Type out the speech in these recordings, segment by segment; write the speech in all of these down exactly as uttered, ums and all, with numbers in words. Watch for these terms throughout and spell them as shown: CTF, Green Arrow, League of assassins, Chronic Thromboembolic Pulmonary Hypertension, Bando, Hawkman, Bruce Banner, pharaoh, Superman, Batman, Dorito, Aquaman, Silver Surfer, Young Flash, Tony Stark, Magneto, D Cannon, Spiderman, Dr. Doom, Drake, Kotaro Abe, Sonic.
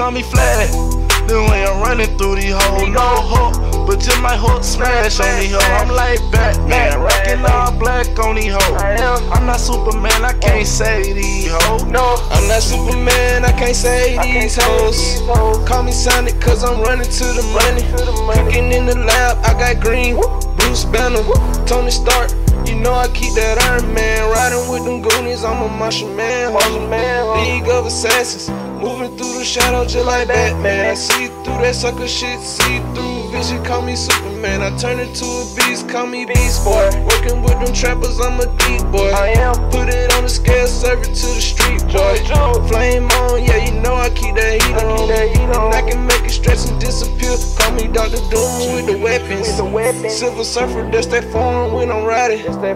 call me flat. Then when I'm running through the hole, no hook, but till my hook smash on the hoe. I'm like Batman, rockin' all black on the hoe. I'm not Superman, I can't save these hoes. I'm not Superman, I can't save these hoes. Call me Sonic, cause I'm running to the money. Cooking in the lab, I got green. Bruce Banner, Tony Stark. You know I keep that Iron Man, riding with them goonies. I'm a Martian man, League of assassins, moving through the shadow just like Batman. I see through that sucker shit, see through vision. Call me Superman, I turn into a beast. Call me Beast Boy, working with them trappers. I'm a D boy. I am. Put it on the scale, serve it to the street boy. Flame on, yeah, you know I keep that heat on. And I can make it stretch and disappear. Call me Doctor Doom with the weapons. Silver Surfer, that's that form when I'm riding. I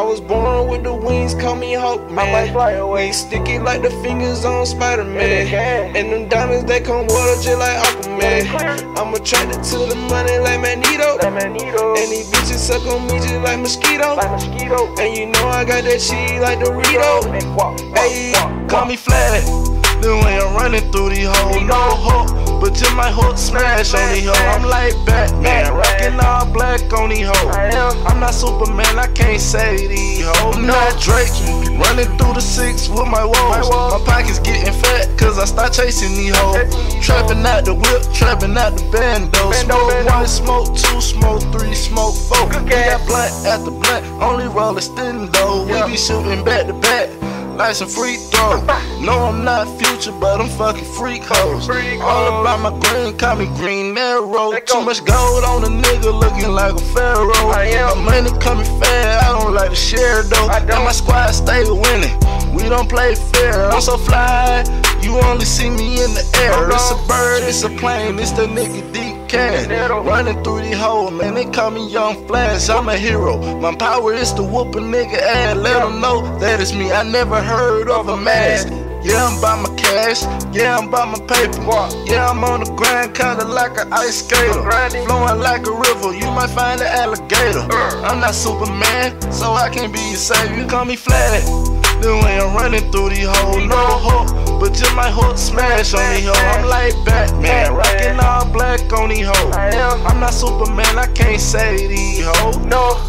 was born with the wings, call me Hawkman. Wings sticky like the fingers on Spiderman. And them diamonds, they come water just like Aquaman. I'm attracted to the money like Magneto. And these bitches suck on me just like Mosquito. And you know I got that cheese like Dorito. Hey, call me flat. Then when I'm running through the hole, no hook, but till my hook smash on the hoe. I'm like Batman, rockin' all black on the hoe. I'm not Superman, I can't save these hoes. I'm not Drake, running through the six with my woes. My pockets getting fat, cause I start chasing these hoes. Trapping out the whip, trapping out the Bando. Smoke one, smoke two, smoke three, smoke four. We got blunt after blunt, only roll is thin though. We be shooting back to back like some free throw. No, I'm not future, but I'm fucking freak hoes. All about my green, call me Green Arrow. Too much gold on a nigga looking like a pharaoh. My money coming fast, I don't like to share though. And my squad stay winning, we don't play fair. I'm so fly, you only see me in the air. It's a bird, it's a plane, it's the nigga D Cannon. Running through the hole, man, they call me Young Flash. I'm a hero, my power is to whoop a nigga ass. Let them know that it's me, I never heard of a mask. Yeah, I'm by my cash, yeah, I'm by my paper. Yeah, I'm on the grind, kinda like an ice skater. Flowing like a river, you might find an alligator. I'm not Superman, so I can't be your savior. Call me flat. Then when I'm running through the hole, no hook, but till my hook smash on the hoe. I'm like Batman, rockin' all black on the hoe. I'm not Superman, I can't save these hoes. No.